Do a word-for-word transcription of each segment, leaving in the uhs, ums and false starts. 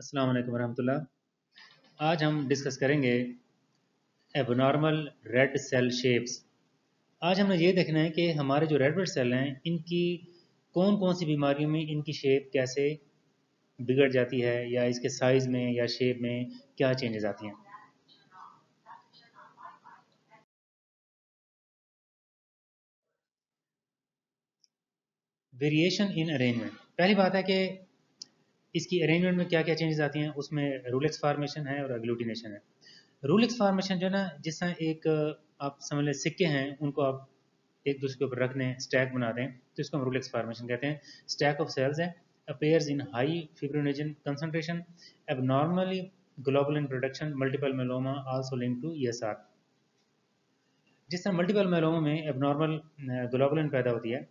अस्सलाम वालेकुम रहमतुल्लाह। आज हम डिस्कस करेंगे एबनॉर्मल रेड सेल शेप्स। आज हमने ये देखना है कि हमारे जो रेड ब्लड सेल हैं इनकी कौन कौन सी बीमारियों में इनकी शेप कैसे बिगड़ जाती है या इसके साइज़ में या शेप में क्या चेंजेस आती हैं। वेरिएशन इन अरेंजमेंट, पहली बात है कि इसकी अरेंजमेंट में क्या क्या चेंजेस आती हैं। उसमें रूलेक्स फार्मेशन है और एग्लूटिनेशन है। रूलेक्स फार्मेशन जो है ना, जिस तरह एक आप समझ लें सिक्के हैं, उनको आप एक दूसरे के ऊपर रख दें, स्टैक बना दें, तो इसको हम रूलेक्स फार्मेशन कहते हैं। स्टैक ऑफ सेल्स है। Appears in high fibrinogen concentration, abnormally globulin production, multiple myeloma also link to E S R. जिस तरह मल्टीपल मेलोमा में एबनॉर्मल ग्लोबुलिन पैदा होती है,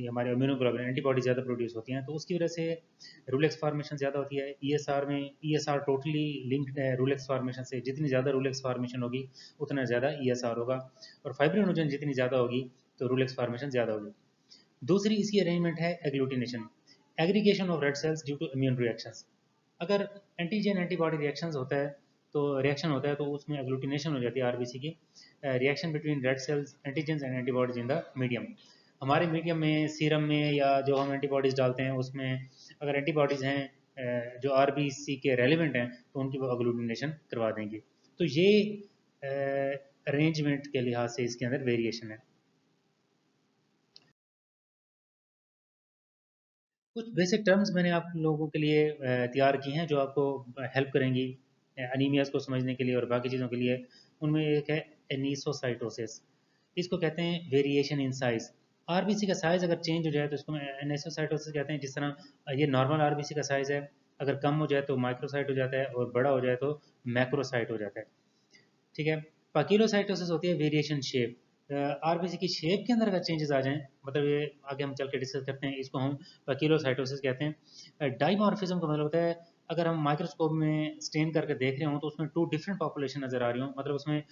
ये हमारे इम्यूनोग्लोबुलिन एंटीबॉडी ज़्यादा प्रोड्यूस होती हैं, तो उसकी वजह से रूलेक्स फार्मेशन ज़्यादा होती है। ईएसआर में ईएसआर टोटली लिंक्ड है रूलेक्स फार्मेशन से। जितनी ज़्यादा रूलेक्स फार्मेशन होगी उतना ज़्यादा ईएसआर होगा, और फाइब्रिनोजन जितनी ज़्यादा होगी तो रूलेक्स फार्मेशन ज़्यादा होगी। दूसरी इसकी अरेंजमेंट है agglutination, aggregation of red cells due to immune reactions. अगर एंटीजन एंटीबॉडी रिएक्शंस होता है तो रिएक्शन होता है तो उसमें एग्लूटिनेशन हो जाती है। आरबीसी की reaction between red cells, antigens and antibodies in the medium. हमारे मीडियम में, सीरम में, या जो हम एंटीबॉडीज़ डालते हैं उसमें अगर एंटीबॉडीज़ हैं जो आरबीसी के रेलिवेंट हैं तो उनकी वो एग्लूटिनेशन करवा देंगे। तो ये अरेंजमेंट के लिहाज से इसके अंदर वेरिएशन है। कुछ बेसिक टर्म्स मैंने आप लोगों के लिए तैयार की हैं जो आपको हेल्प करेंगी एनीमियाज को समझने के लिए और बाकी चीज़ों के लिए। उनमें एक है एनिसोसाइटोसिस, इसको कहते हैं वेरिएशन इन साइज़। आरबीसी का साइज़ अगर चेंज हो जाए तो इसको एनिसोसाइटोसिस कहते हैं। जिस तरह ये नॉर्मल आरबीसी का साइज़ है, अगर कम हो जाए तो माइक्रोसाइट हो जाता है और बड़ा हो जाए तो मैक्रोसाइट हो जाता है, ठीक है। पोइकिलोसाइटोसिस होती है वेरिएशन शेप। आरबीसी की शेप के अंदर अगर चेंजेस आ जाएं, मतलब ये आगे हम चल के डिस्कस करते हैं, इसको हम पोइकिलोसाइटोसिस कहते हैं। डाइमॉर्फिज्म का मतलब होता है अगर हम माइक्रोस्कोप में स्टेन करके देख रहे हों तो उसमें टू डिफरेंट पॉपुलेशन नज़र आ रही हों, मतलब उसमें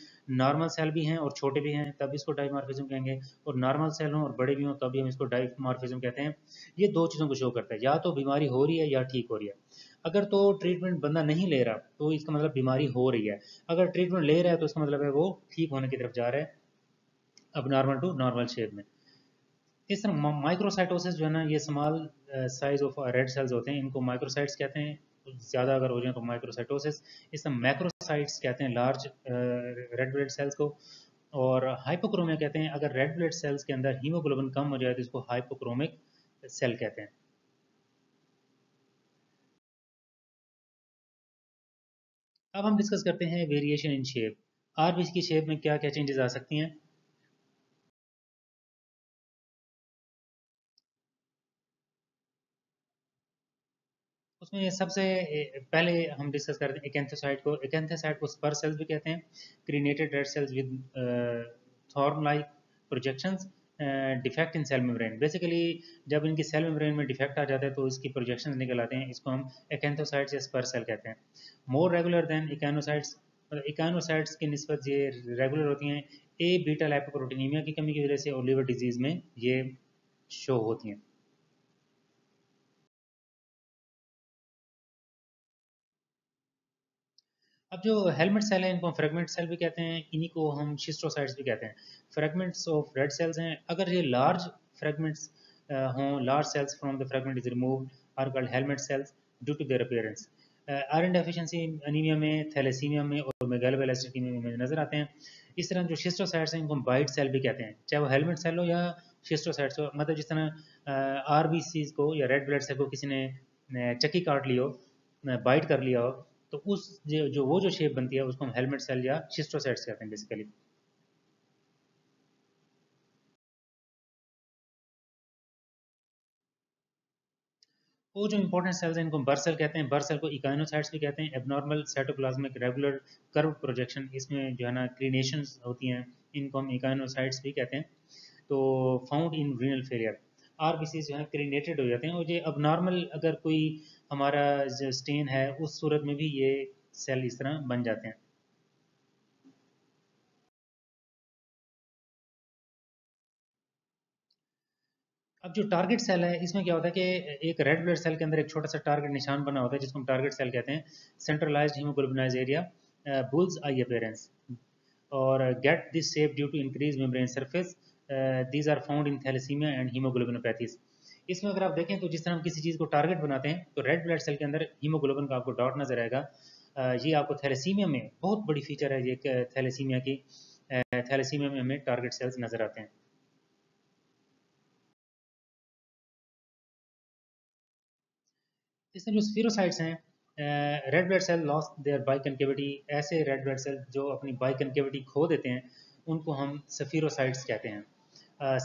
नॉर्मल सेल भी हैं और छोटे भी हैं, तब इसको डाइमॉर्फिज्म कहेंगे, और नॉर्मल सेल हों और बड़े भी हों तभी हम इसको डाइमॉर्फिज्म कहते हैं। ये दो चीज़ों को शो करता है, या तो बीमारी हो रही है या ठीक हो रही है। अगर तो ट्रीटमेंट बंदा नहीं ले रहा तो इसका मतलब बीमारी हो रही है, अगर ट्रीटमेंट ले रहा है तो इसका मतलब है वो ठीक होने की तरफ जा रहा है, अब नॉर्मल टू नॉर्मल शेप में। इस तरह माइक्रोसाइटोसिस जो है ना, ये small size of red cells होते हैं, इनको माइक्रोसाइट्स कहते हैं। ज़्यादा अगर हो जाए तो माइक्रोसाइटोसिस। इसमें मैक्रोसाइट्स कहते हैं लार्ज रेड ब्लड सेल्स को, और हाइपोक्रोमिक कहते हैं अगर रेड ब्लड सेल्स के अंदर हीमोग्लोबिन कम हो जाए तो इसको हाइपोक्रोमिक सेल कहते हैं। अब हम डिस्कस करते हैं वेरिएशन इन शेप। आरबीसी की शेप में क्या क्या चेंजेस आ सकती हैं। उसमें सबसे पहले हम डिस्कस करते हैं एकैंथोसाइट को। एकैंथोसाइट को स्पर सेल्स भी कहते हैं। Crenated red cells with thorn like projections, defect in cell membrane. Basically जब इनकी सेल मेम्ब्रेन में डिफेक्ट आ जाता है तो इसकी प्रोजेक्शंस निकल आते हैं, इसको हम एकैंथोसाइट्स या स्पर सेल कहते हैं। मोर रेगुलर दैन एकाइनोसाइट्स, एकाइनोसाइट्स की निस्बत ये रेगुलर होती हैं। ए बीटा लाइपोप्रोटीनीमिया की कमी की वजह से और लिवर डिजीज़ में ये शो होती हैं। अब जो हेलमेट सेल है इनको हम फ्रेगमेंट सेल भी कहते हैं, इन्हीं को हम शिस्ट्रोसाइट्स भी कहते हैं। फ्रेगमेंट्स ऑफ रेड सेल्स हैं। अगर ये लार्ज फ्रेगमेंट्स हों, large cells from the fragment is removed are called helmet cells due to their appearance. Iron deficiency anaemia में, थैलेसीमिया में और मेगालोब्लास्टोसीमिया में नजर आते हैं। इस तरह जो शिस्ट्रोसाइट्स हैं इनको हम बाइट सेल भी कहते हैं, चाहे वो हेलमेट सेल हो या शिस्ट्रोसाइट्स हो। मतलब जिस तरह आरबीसीज को या रेड ब्लड सेल को किसी ने चक्की काट ली हो, बाइट कर लिया हो, तो उस जो वो जो शेप बनती है उसको हम हेलमेट सेल या शिस्ट्रोसाइट्स कहते हैं बेसिकली। वो जो इंपॉर्टेंट सेल्स हैं इनको बर्सेल कहते हैं। बर्सेल को इकाइनोसाइट्स भी कहते हैं। Abnormal cytoplasmic regular curve projection, इसमें जो है ना क्रीनेशन होती हैं, इनको हम इकाइनोसाइट्स भी कहते हैं। तो found in renal failure, RBC जो है क्रीनेटेड हो जाते हैं, और ये एबनॉर्मल अगर कोई हमारा जो स्टेन है उस सूरत में भी ये सेल इस तरह बन जाते हैं। अब जो टारगेट सेल है इसमें क्या होता है कि एक रेड ब्लड सेल के अंदर एक छोटा सा टारगेट निशान बना होता है जिसको हम टारगेट सेल कहते हैं, centralised haemoglobinise area, bull's eye appearance, और get this shape due to increase membrane surface, these are found in thalassaemia and haemoglobinopathies. इसमें अगर आप देखें तो जिस तरह हम किसी चीज़ को टारगेट बनाते हैं तो रेड ब्लड सेल के अंदर हीमोग्लोबिन का आपको डॉट नजर आएगा। ये आपको थैलेसीमिया में बहुत बड़ी फीचर है, ये थैलेसीमिया की थैलेसीमिया में हमें टारगेट सेल्स नजर आते हैं। इसमें जो स्फेरोसाइट्स हैं, red blood cell loss their biconcavity, ऐसे रेड ब्लड सेल जो अपनी बाइकनकेविटी खो देते हैं उनको हम स्फेरोसाइट्स कहते हैं,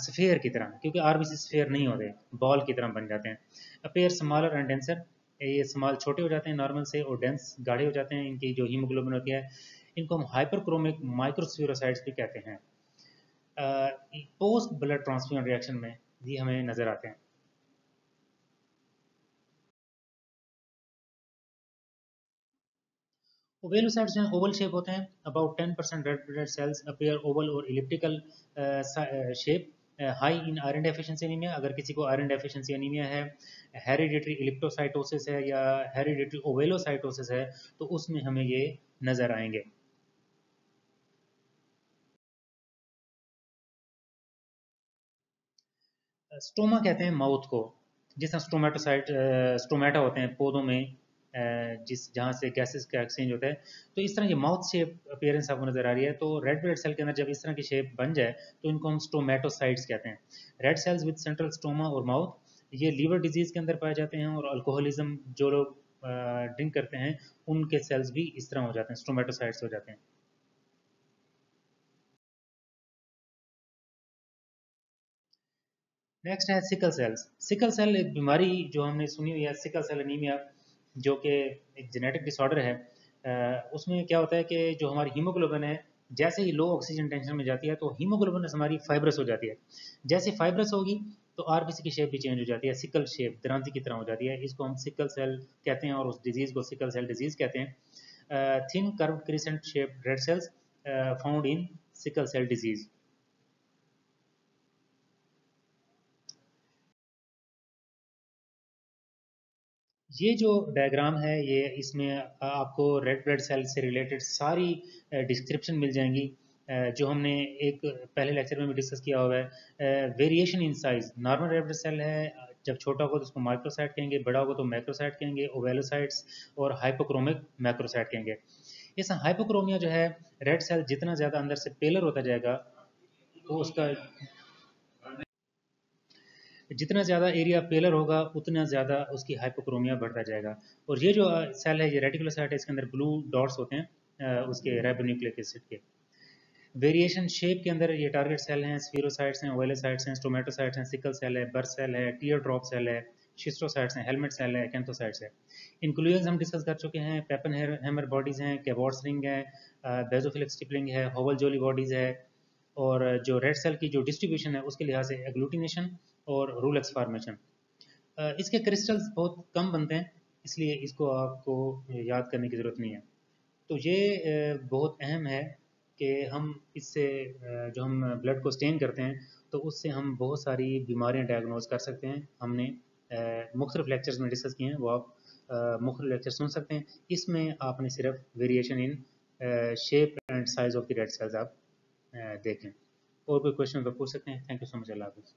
स्फेयर की तरह, क्योंकि आरबीसी स्फेयर नहीं होते, बॉल की तरह बन जाते हैं। अपेयर स्मॉलर एंड डेंसर, ये स्मॉल छोटे हो जाते हैं नॉर्मल से और डेंस गाढ़े हो जाते हैं, इनकी जो हीमोग्लोबिन होती है इनको हम हाइपरक्रोमिक माइक्रोस्फेरोसाइट्स भी कहते हैं। पोस्ट ब्लड ट्रांसफ्यूजन रिएक्शन में ये हमें नजर आते हैं। ओवेलोसाइट्स में ओवल शेप होते हैं, about ten percent red blood cells appear oval और elliptical shape, high in iron deficiency anaemia, अगर किसी को आयरन डेफिशिएंसी एनीमिया है, हेरिडिटरी इलिप्टोसाइटोसिस है या हेरिडिटरी ओवेलोसाइटोसिस है तो उसमें हमें ये नजर आएंगे। स्टोमा कहते हैं माउथ को, जिसमें स्टोमेटोसाइट स्टोमेटा होते हैं पौधों में, जिस जहाँ से गैसेस का एक्सचेंज होता है, तो इस तरह की माउथ शेप अपीयरेंस आपको नजर आ रही है। तो रेड ब्लड सेल के अंदर जब इस तरह की शेप बन जाए तो इनको हम स्टोमेटोसाइट्स कहते हैं। Red cells with central stoma और माउथ, ये लीवर डिजीज के अंदर पाए जाते हैं और अल्कोहलिज्म, जो लोग ड्रिंक करते हैं उनके सेल्स भी इस तरह हो जाते हैं, स्टोमेटोसाइट्स हो जाते हैं। नेक्स्ट है सिकल सेल्स। सिकल सेल एक बीमारी जो हमने सुनी हुई है, सिकल सेल एनीमिया, जो कि एक जेनेटिक डिसऑर्डर है। आ, उसमें क्या होता है कि जो हमारी हीमोग्लोबिन है जैसे ही लो ऑक्सीजन टेंशन में जाती है तो हीमोग्लोबिन हमारी फाइब्रस हो जाती है, जैसे फाइब्रस होगी तो आरबीसी की शेप भी चेंज हो जाती है, सिकल शेप दरांती की तरह हो जाती है, इसको हम सिकल सेल कहते हैं और उस डिजीज़ को सिकल सेल डिजीज़ कहते हैं। Thin curved crescent shape red cells found in sickle cell disease. ये जो डायग्राम है ये इसमें आपको रेड ब्लड सेल से रिलेटेड सारी डिस्क्रिप्शन मिल जाएंगी, जो हमने एक पहले लेक्चर में भी डिस्कस किया हुआ है। Variation in size, normal red blood cell है, जब छोटा होगा तो उसको माइक्रोसाइट कहेंगे, बड़ा होगा तो मैक्रोसाइट कहेंगे, ओवेलोसाइट्स और हाइपोक्रोमिक मैक्रोसाइट कहेंगे। इस हाइपोक्रोमिया जो है, रेड सेल जितना ज़्यादा अंदर से पेलर होता जाएगा तो उसका जितना ज़्यादा एरिया पेलर होगा उतना ज़्यादा उसकी हाइपोक्रोमिया बढ़ता जाएगा। और ये जो सेल है ये रेटिकुलोसाइट है, इसके अंदर ब्लू डॉट्स होते हैं उसके राइबोन्यूक्लिक एसिड के। वेरिएशन शेप के अंदर ये टारगेट सेल हैं, स्फेरोसाइट्स हैं, ओवेलोसाइट्स हैं, स्टोमेटोसाइट्स हैं, सिकल सेल है, बर्स सेल है, टीयर ड्रॉप सेल है, शिस्टोसाइट्स हैं, हेलमेट सेल है, कैंथोसाइट्स है। इनक्लूजन हम डिस्कस कर चुके हैं, पेपन हैमर बॉडीज़ हैं, कैवॉर्ड्स रिंग है, बेजोफिलिक स्टिपलिंग है, होवल जोली बॉडीज़ है, और जो रेड सेल की जो डिस्ट्रीब्यूशन है उसके लिहाज से एग्लूटिनेशन और रूलेक्स फॉर्मेशन। इसके क्रिस्टल्स बहुत कम बनते हैं इसलिए इसको आपको याद करने की ज़रूरत नहीं है। तो ये बहुत अहम है कि हम इससे जो हम ब्लड को स्टेन करते हैं तो उससे हम बहुत सारी बीमारियां डायग्नोज कर सकते हैं। हमने मुख्तलिफ लेक्चर्स में डिस्कस किए हैं, वो आप मुख्तलिफ लेक्चर सुन सकते हैं। इसमें आपने सिर्फ variation in shape and size of the red cells आप देखें, और कोई क्वेश्चन तो पूछ सकते हैं। थैंक यू सो मच, अल्लाह हाफिज़।